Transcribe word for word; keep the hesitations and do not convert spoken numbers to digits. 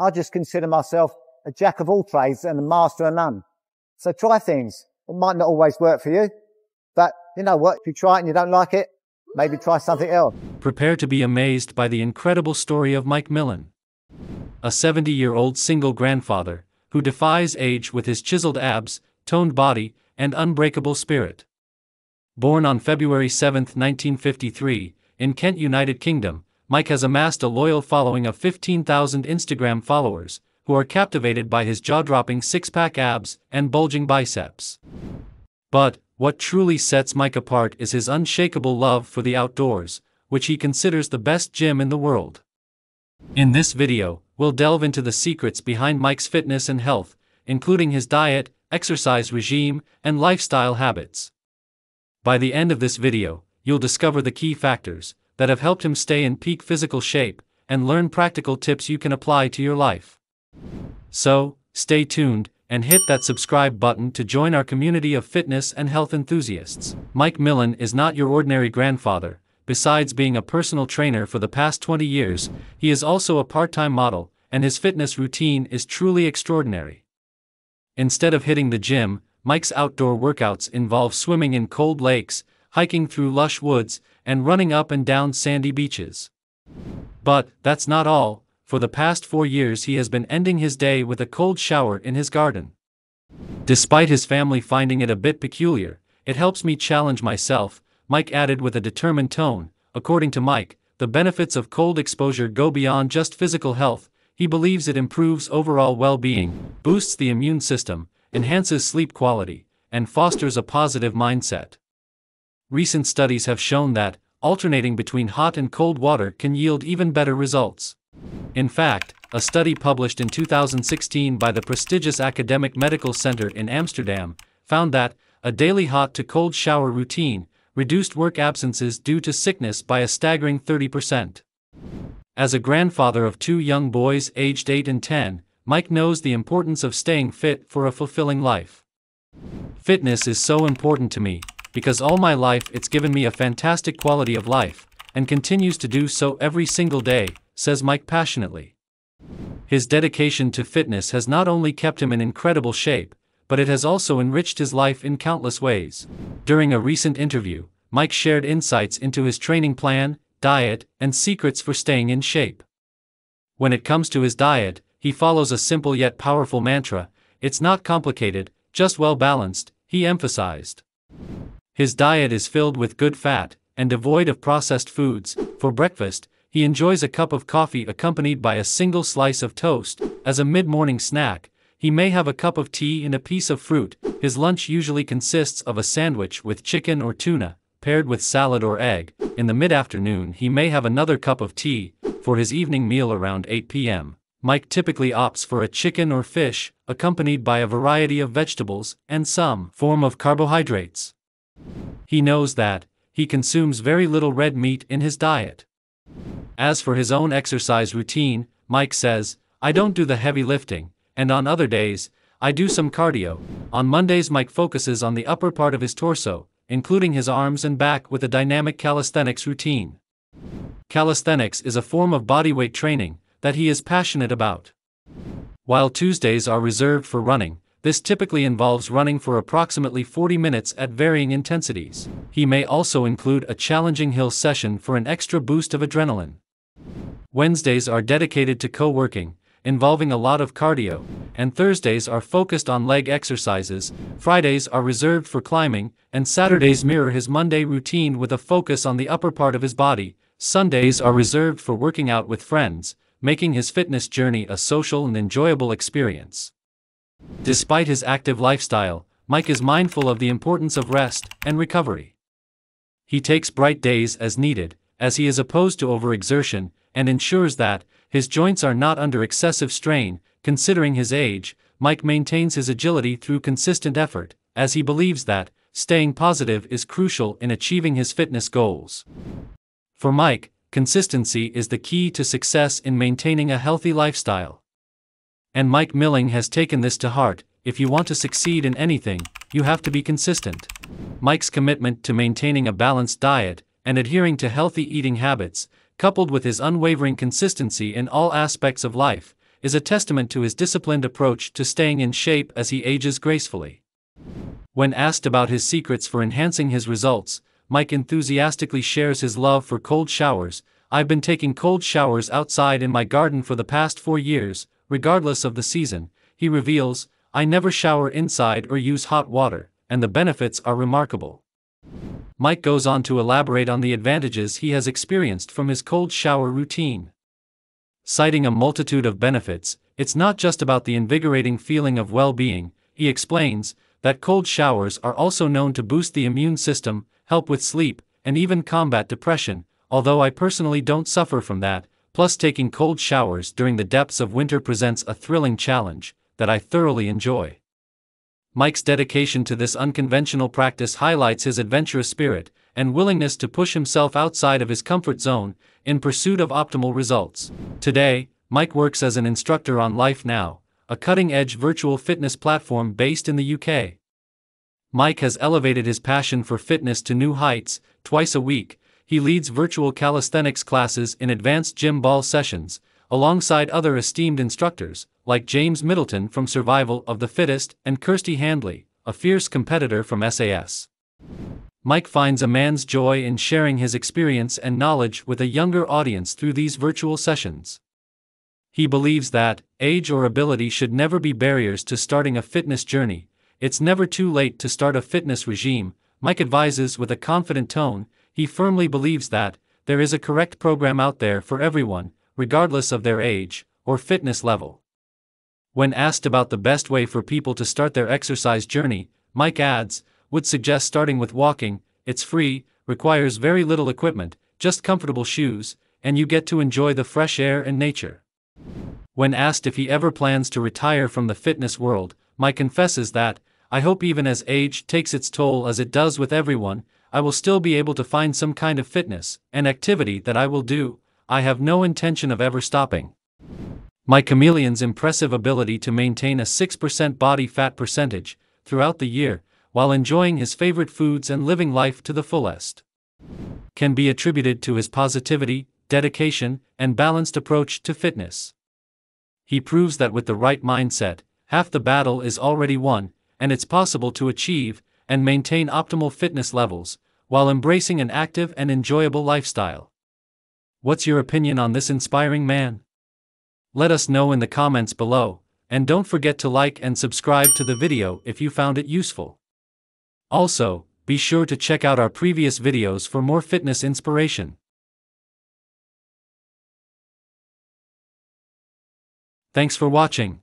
I just consider myself a jack of all trades and a master of none. So try things. It might not always work for you, but you know what? If you try it and you don't like it, maybe try something else. Prepare to be amazed by the incredible story of Mike Millen, a seventy-year-old single grandfather who defies age with his chiseled abs, toned body, and unbreakable spirit. Born on February seventh, nineteen fifty-three, in Kent, United Kingdom, Mike has amassed a loyal following of fifteen thousand Instagram followers, who are captivated by his jaw-dropping six-pack abs and bulging biceps. But what truly sets Mike apart is his unshakable love for the outdoors, which he considers the best gym in the world. In this video, we'll delve into the secrets behind Mike's fitness and health, including his diet, exercise regime, and lifestyle habits. By the end of this video, you'll discover the key factors that have helped him stay in peak physical shape and learn practical tips you can apply to your life. So, stay tuned and hit that subscribe button to join our community of fitness and health enthusiasts. Mike Millen is not your ordinary grandfather. Besides being a personal trainer for the past twenty years, he is also a part-time model, and his fitness routine is truly extraordinary. Instead of hitting the gym, Mike's outdoor workouts involve swimming in cold lakes, hiking through lush woods, and running up and down sandy beaches. But that's not all. For the past four years he has been ending his day with a cold shower in his garden. Despite his family finding it a bit peculiar, it helps me challenge myself, Mike added with a determined tone. According to Mike, the benefits of cold exposure go beyond just physical health. He believes it improves overall well-being, boosts the immune system, enhances sleep quality, and fosters a positive mindset. Recent studies have shown that alternating between hot and cold water can yield even better results. In fact, a study published in two thousand sixteen by the prestigious Academic Medical Center in Amsterdam found that a daily hot to cold shower routine reduced work absences due to sickness by a staggering thirty percent. As a grandfather of two young boys aged eight and ten, Mike knows the importance of staying fit for a fulfilling life. Fitness is so important to me, because all my life it's given me a fantastic quality of life, and continues to do so every single day, says Mike passionately. His dedication to fitness has not only kept him in incredible shape, but it has also enriched his life in countless ways. During a recent interview, Mike shared insights into his training plan, diet, and secrets for staying in shape. When it comes to his diet, he follows a simple yet powerful mantra: it's not complicated, just well-balanced, he emphasized. His diet is filled with good fat and devoid of processed foods. For breakfast, he enjoys a cup of coffee accompanied by a single slice of toast. As a mid-morning snack, he may have a cup of tea and a piece of fruit. His lunch usually consists of a sandwich with chicken or tuna, paired with salad or egg. In the mid-afternoon, he may have another cup of tea. For his evening meal around eight p m, Mike typically opts for a chicken or fish, accompanied by a variety of vegetables and some form of carbohydrates. He knows that he consumes very little red meat in his diet. As for his own exercise routine, Mike says, "I don't do the heavy lifting, and on other days, I do some cardio." On Mondays, Mike focuses on the upper part of his torso, including his arms and back, with a dynamic calisthenics routine. Calisthenics is a form of bodyweight training that he is passionate about. While Tuesdays are reserved for running, this typically involves running for approximately forty minutes at varying intensities. He may also include a challenging hill session for an extra boost of adrenaline. Wednesdays are dedicated to co-working, involving a lot of cardio, and Thursdays are focused on leg exercises. Fridays are reserved for climbing, and Saturdays mirror his Monday routine with a focus on the upper part of his body. Sundays are reserved for working out with friends, making his fitness journey a social and enjoyable experience. Despite his active lifestyle, Mike is mindful of the importance of rest and recovery. He takes bright days as needed, as he is opposed to overexertion, and ensures that his joints are not under excessive strain. Considering his age, Mike maintains his agility through consistent effort, as he believes that staying positive is crucial in achieving his fitness goals. For Mike, consistency is the key to success in maintaining a healthy lifestyle. And Mike Millen has taken this to heart. If you want to succeed in anything, you have to be consistent. Mike's commitment to maintaining a balanced diet and adhering to healthy eating habits, coupled with his unwavering consistency in all aspects of life, is a testament to his disciplined approach to staying in shape as he ages gracefully. When asked about his secrets for enhancing his results, Mike enthusiastically shares his love for cold showers. "I've been taking cold showers outside in my garden for the past four years, regardless of the season," he reveals. "I never shower inside or use hot water, and the benefits are remarkable." Mike goes on to elaborate on the advantages he has experienced from his cold shower routine. Citing a multitude of benefits, "It's not just about the invigorating feeling of well-being," he explains, "that cold showers are also known to boost the immune system, help with sleep, and even combat depression, although I personally don't suffer from that. Plus, taking cold showers during the depths of winter presents a thrilling challenge that I thoroughly enjoy." Mike's dedication to this unconventional practice highlights his adventurous spirit and willingness to push himself outside of his comfort zone in pursuit of optimal results. Today, Mike works as an instructor on Life Now, a cutting-edge virtual fitness platform based in the U K. Mike has elevated his passion for fitness to new heights. Twice a week, he leads virtual calisthenics classes in advanced gym ball sessions, alongside other esteemed instructors, like James Middleton from Survival of the Fittest and Kirsty Handley, a fierce competitor from S A S. Mike finds immense joy in sharing his experience and knowledge with a younger audience through these virtual sessions. He believes that age or ability should never be barriers to starting a fitness journey. "It's never too late to start a fitness regime," Mike advises with a confident tone. He firmly believes that there is a correct program out there for everyone, regardless of their age or fitness level. When asked about the best way for people to start their exercise journey, Mike adds, "Would suggest starting with walking. It's free, requires very little equipment, just comfortable shoes, and you get to enjoy the fresh air and nature." When asked if he ever plans to retire from the fitness world, Mike confesses that, "I hope even as age takes its toll as it does with everyone, I will still be able to find some kind of fitness and activity that I will do. I have no intention of ever stopping." Mike Chameleon's impressive ability to maintain a six percent body fat percentage throughout the year, while enjoying his favorite foods and living life to the fullest, can be attributed to his positivity, dedication, and balanced approach to fitness. He proves that with the right mindset, half the battle is already won, and it's possible to achieve and maintain optimal fitness levels while embracing an active and enjoyable lifestyle. What's your opinion on this inspiring man? Let us know in the comments below, and don't forget to like and subscribe to the video if you found it useful. Also, be sure to check out our previous videos for more fitness inspiration. Thanks for watching.